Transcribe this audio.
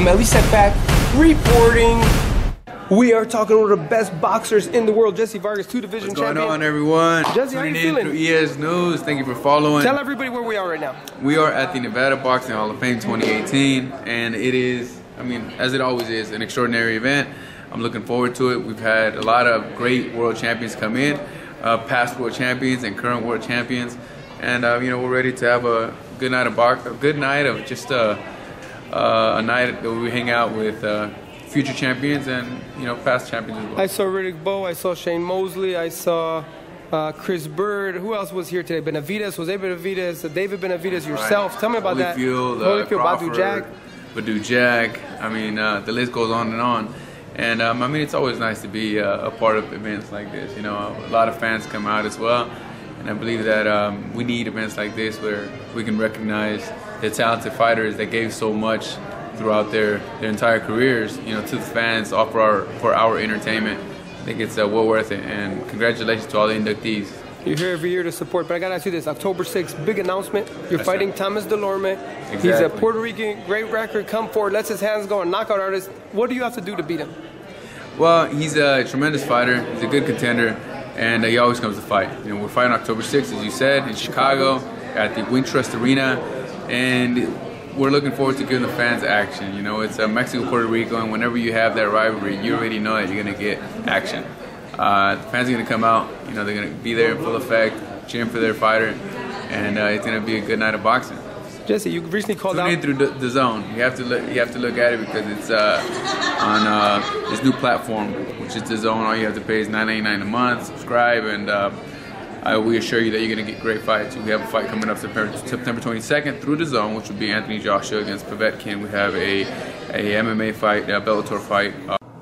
I'm Elie Seckbach reporting. We are talking to one of the best boxers in the world, Jesse Vargas, two-division champion. What's going on, everyone? Jesse, how are you feeling? Tuning in through ES News. Thank you for following. Tell everybody where we are right now. We are at the Nevada Boxing Hall of Fame 2018, and it is, I mean, as it always is, an extraordinary event. I'm looking forward to it. We've had a lot of great world champions come in, past world champions and current world champions, and you know, we're ready to have a good night of boxing, a good night of just a night that we hang out with. Future champions and, you know, past champions as well. I saw Riddick Bowe, I saw Shane Mosley, I saw Chris Byrd. Who else was here today? Benavidez, Jose Benavidez, David Benavidez, yourself. Right. Tell me about Holyfield, that. Crawford, Badou Jack. I mean, the list goes on and on. And I mean, it's always nice to be a part of events like this. You know, a lot of fans come out as well. And I believe that we need events like this where we can recognize the talented fighters that gave so much throughout their entire careers, you know, to the fans, all for our entertainment. I think it's well worth it, and congratulations to all the inductees. You're here every year to support, but I gotta ask you this, October 6th, big announcement, you're fighting Thomas Delorme. Exactly. He's a Puerto Rican, great record, come forward, lets his hands go, a knockout artist. What do you have to do to beat him? Well, he's a tremendous fighter, he's a good contender, and he always comes to fight. You know, we're fighting October 6th, as you said, in Chicago, at the WinTrust Arena, and we're looking forward to giving the fans action. You know, it's Mexico, Puerto Rico, and whenever you have that rivalry, you already know that you're going to get action. The fans are going to come out. You know, they're going to be there in full effect, cheering for their fighter, and it's going to be a good night of boxing. Jesse, you recently called out. Tune in through the zone. You have to look at it because it's on this new platform, which is the zone. All you have to pay is $9.99 a month. Subscribe, and we assure you that you're going to get great fights. We have a fight coming up September 22nd through the zone, which will be Anthony Joshua against Pavetkin. We have a MMA fight, a Bellator fight.